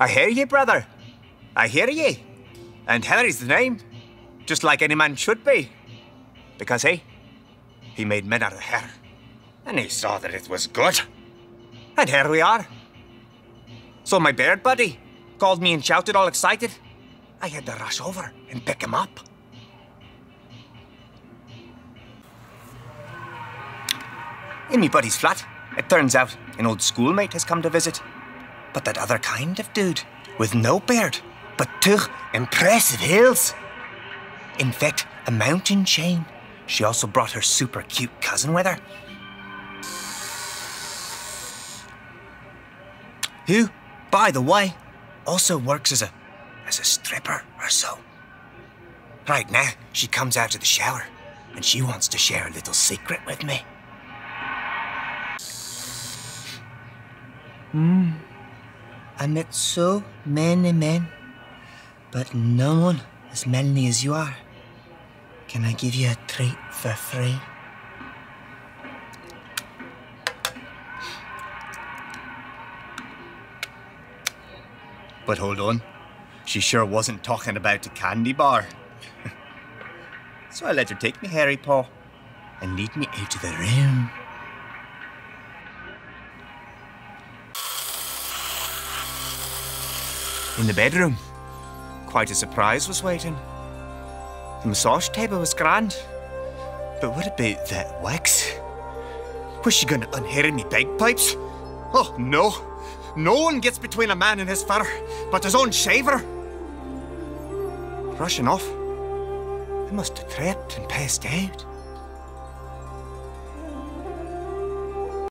I hear ye, brother. I hear ye. And Henry's the name, just like any man should be. Because, he made men out of her. And he saw that it was good. And here we are. So my beard buddy called me and shouted all excited. I had to rush over and pick him up. In me buddy's flat, it turns out an old schoolmate has come to visit. But that other kind of dude, with no beard, but two impressive hills. In fact, a mountain chain. She also brought her super cute cousin with her. Who, by the way, also works as a stripper or so. Right now, she comes out of the shower and she wants to share a little secret with me. I met so many men, but no one as manly as you are. Can I give you a treat for free? But hold on, she sure wasn't talking about a candy bar. So I let her take me hairy paw and lead me out of the room. In the bedroom, quite a surprise was waiting. The massage table was grand, but what about that wax? Was she gonna unhair me bagpipes? Oh no! No one gets between a man and his fur, but his own shaver. Rushing off, I must have tripped and passed out.